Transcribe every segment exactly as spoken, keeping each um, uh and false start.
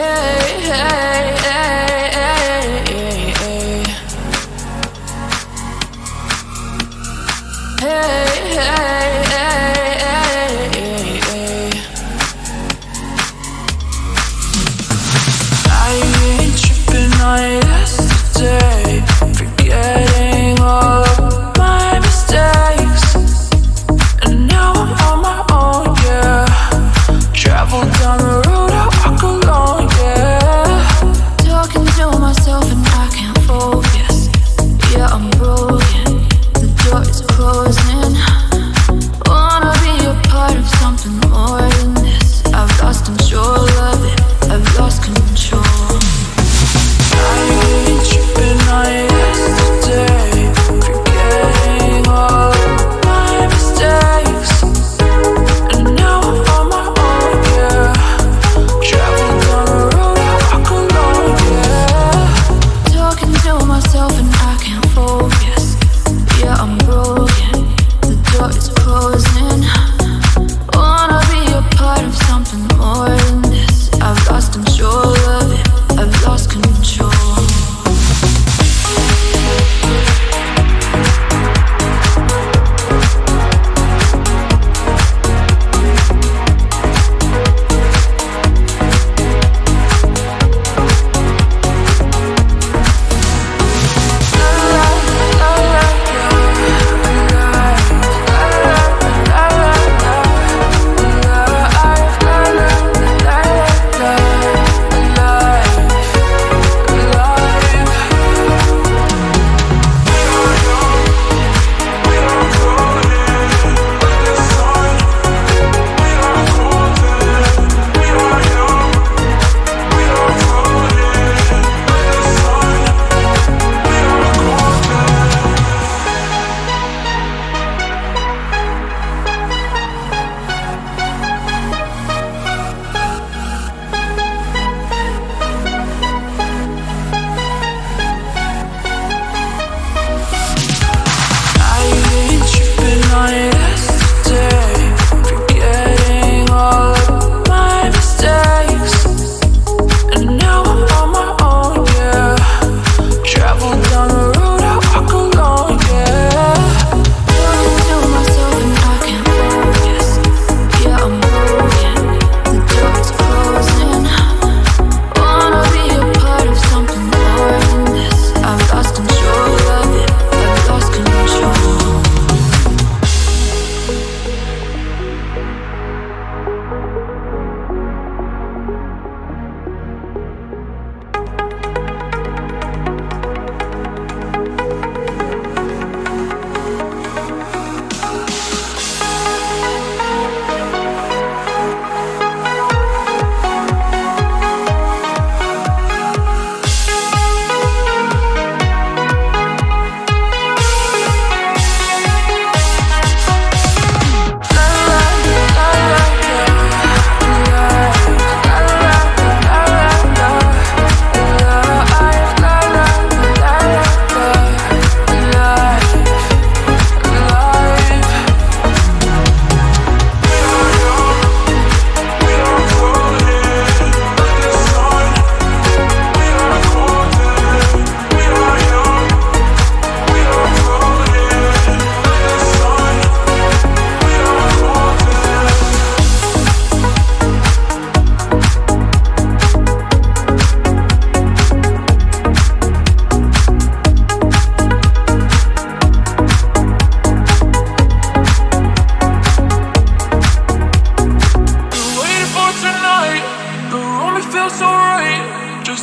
hey, hey, hey, hey, hey, hey, hey, hey.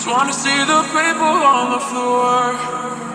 Wanna see the people on the floor.